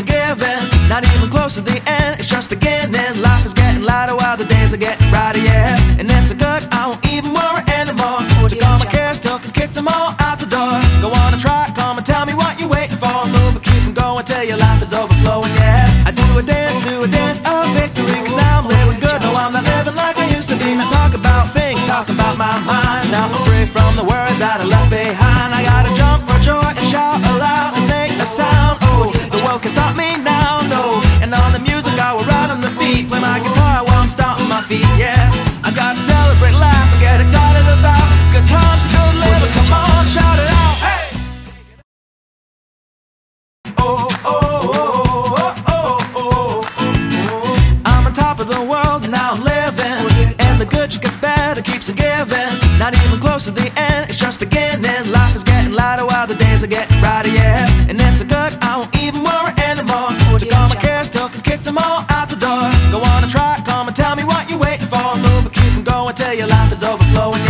a given, not even close to the end, it's just beginning. Life is getting lighter while the days are getting brighter, yeah. And that's a good, I won't even worry anymore. Take all my cares, still can kick them all out the door. Go on and try, come and tell me what you're waiting for. Move and keep them going till your life is overflowing, yeah. I do a dance of victory, cause now I'm living good, no I'm not living like I used to be. I talk about things, talk about my mind. Now I'm free from the words that I left behind. I gotta jump for joy and shout aloud and make a sound. Oh, the world can stop me now, no. And on the music I will ride on the beat, play my guitar while I'm stomping my feet, yeah. I gotta celebrate life and get excited about good times and good living, come on, shout it out, hey! Oh, oh, oh, oh, oh, oh, oh. I'm on top of the world and now I'm living, and the good just gets better, keeps a giving. Not even close to the end, it's just beginning. Life is getting lighter while the days are getting brighter, yeah. And that's a good, I won't even worry anymore. Take all my cares, still can kick them all out the door. Go on and try, come and tell me what you're waiting for. Move and keep them going till your life is overflowing.